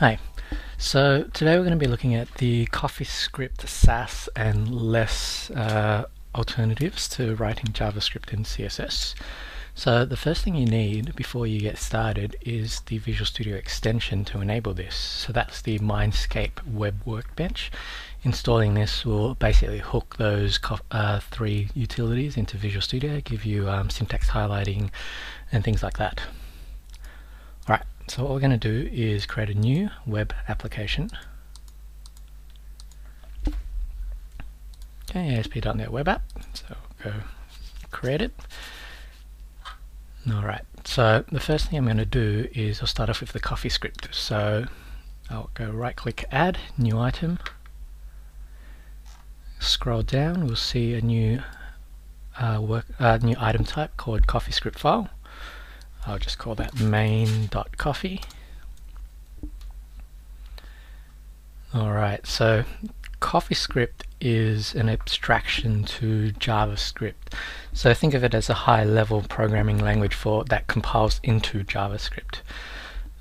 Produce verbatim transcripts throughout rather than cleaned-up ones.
Hi, so today we're going to be looking at the CoffeeScript, SaSS and LESS uh, alternatives to writing JavaScript and C S S. So the first thing you need before you get started is the Visual Studio extension to enable this. So that's the Mindscape Web Workbench. Installing this will basically hook those uh, three utilities into Visual Studio, give you um, syntax highlighting and things like that. Alright, so what we're going to do is create a new web application. Okay, A S P dot net web app, so go create it. Alright, so the first thing I'm going to do is I'll start off with the CoffeeScript. So I'll go right click add, new item. Scroll down, we'll see a new uh, work, uh, new item type called CoffeeScript file. I'll just call that main.coffee. Alright, so CoffeeScript is an abstraction to JavaScript. So think of it as a high-level programming language for that compiles into JavaScript.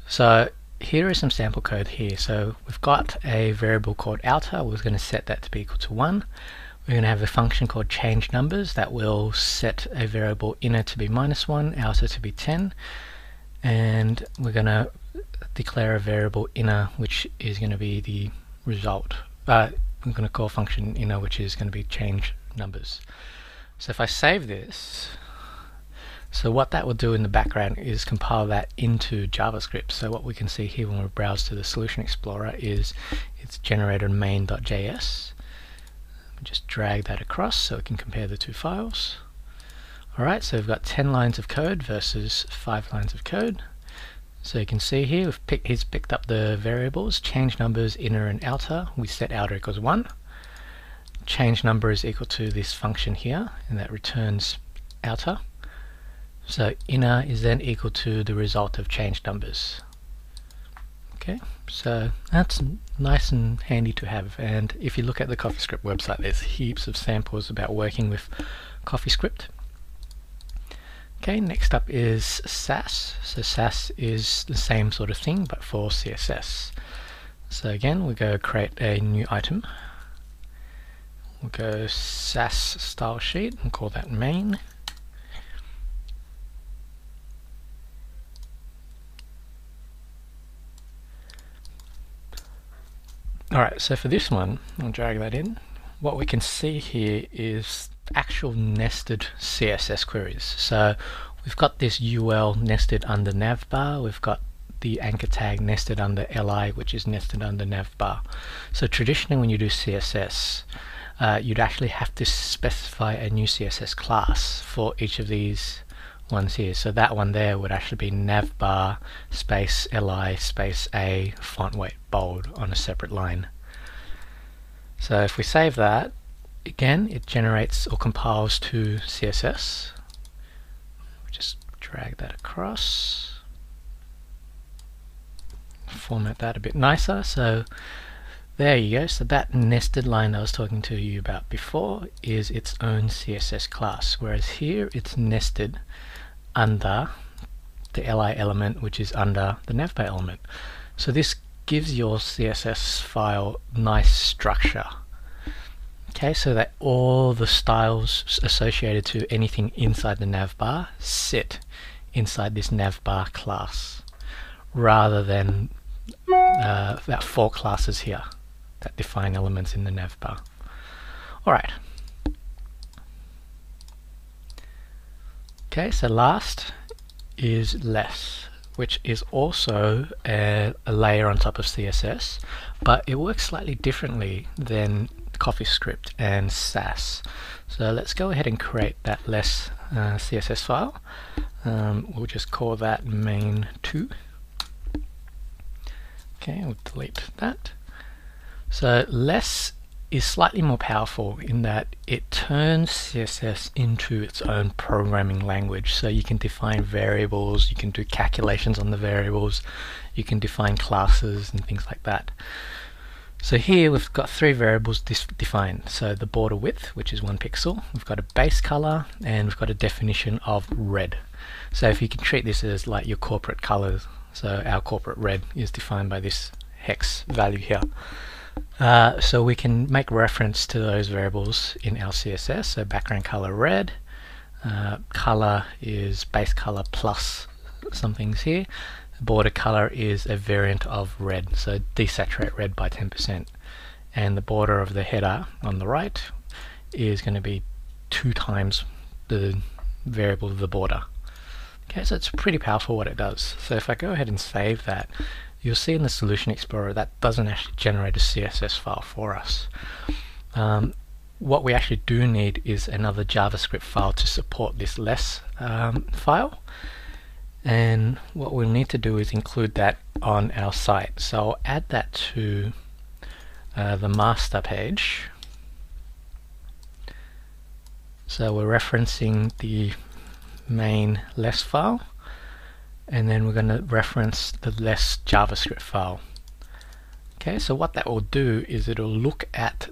So here is some sample code here. So we've got a variable called outer. We're going to set that to be equal to one. We're going to have a function called change numbers that will set a variable inner to be minus one, outer to be ten, and we're going to declare a variable inner which is going to be the result. Uh, I'm going to call function inner which is going to be change numbers. So if I save this, so what that will do in the background is compile that into JavaScript. So what we can see here when we browse to the Solution Explorer is it's generated main.js. Just drag that across so we can compare the two files. Alright, so we've got ten lines of code versus five lines of code. So you can see here we've pick, he's picked up the variables, change numbers, inner and outer. We set outer equals one. Change number is equal to this function here, and that returns outer. So inner is then equal to the result of change numbers. Okay, so that's nice and handy to have, and if you look at the CoffeeScript website, there's heaps of samples about working with CoffeeScript. Okay, next up is SaSS. So SaSS is the same sort of thing but for C S S. So again, we go create a new item. We'll go SaSS style sheet and call that main. Alright, so for this one, I'll drag that in. What we can see here is actual nested C S S queries. So we've got this U L nested under navbar, we've got the anchor tag nested under L I, which is nested under navbar. So traditionally when you do C S S, uh, you'd actually have to specify a new C S S class for each of these ones here. So that one there would actually be navbar space L I space A font weight bold on a separate line. So if we save that, again it generates or compiles to C S S. We just drag that across, format that a bit nicer. So there you go. So that nested line I was talking to you about before is its own C S S class, whereas here it's nested under the L I element, which is under the navbar element. So this gives your C S S file nice structure. Okay, so that all the styles associated to anything inside the navbar sit inside this navbar class, rather than uh, about four classes here that define elements in the navbar. Alright. Okay, so last is LESS, which is also a, a layer on top of C S S, but it works slightly differently than CoffeeScript and SaSS. So let's go ahead and create that LESS uh, C S S file. Um, we'll just call that main two. Okay, we'll delete that. So LESS is slightly more powerful in that it turns C S S into its own programming language. So you can define variables, you can do calculations on the variables, you can define classes and things like that. So here we've got three variables defined. So the border width, which is one pixel, we've got a base color, and we've got a definition of red. So if you can treat this as like your corporate colors, so our corporate red is defined by this hex value here. Uh, so we can make reference to those variables in our C S S. So background color red, uh, color is base color plus some things here. Border color is a variant of red, so desaturate red by ten percent. And the border of the header on the right is going to be two times the variable of the border. Okay, so it's pretty powerful what it does. So if I go ahead and save that, you'll see in the Solution Explorer that doesn't actually generate a C S S file for us. Um, what we actually do need is another JavaScript file to support this LESS um, file. And what we'll need to do is include that on our site. So I'll add that to uh, the master page. So we're referencing the main LESS file, and then we're going to reference the LESS JavaScript file. Okay, so what that will do is it'll look at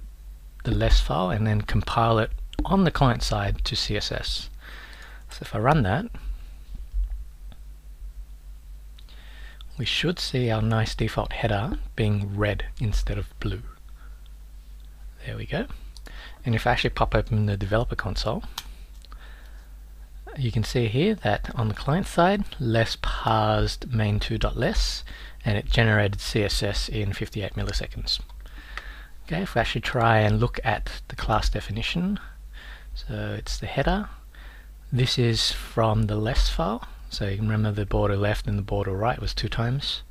the LESS file and then compile it on the client side to C S S. So if I run that, we should see our nice default header being red instead of blue. There we go. And if I actually pop open the developer console, you can see here that on the client side, less parsed main two dot less, and it generated C S S in fifty-eight milliseconds. Okay, if we actually try and look at the class definition, so it's the header. This is from the less file. So you can remember the border left and the border right was two times,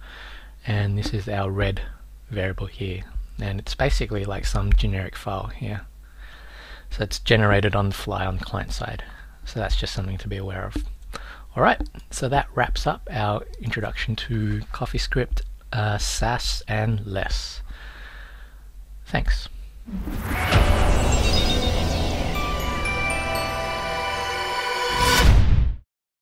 and this is our red variable here, and it's basically like some generic file here, so it's generated on the fly on the client side, so that's just something to be aware of. Alright, so that wraps up our introduction to CoffeeScript, uh, SaSS and LESS. Thanks.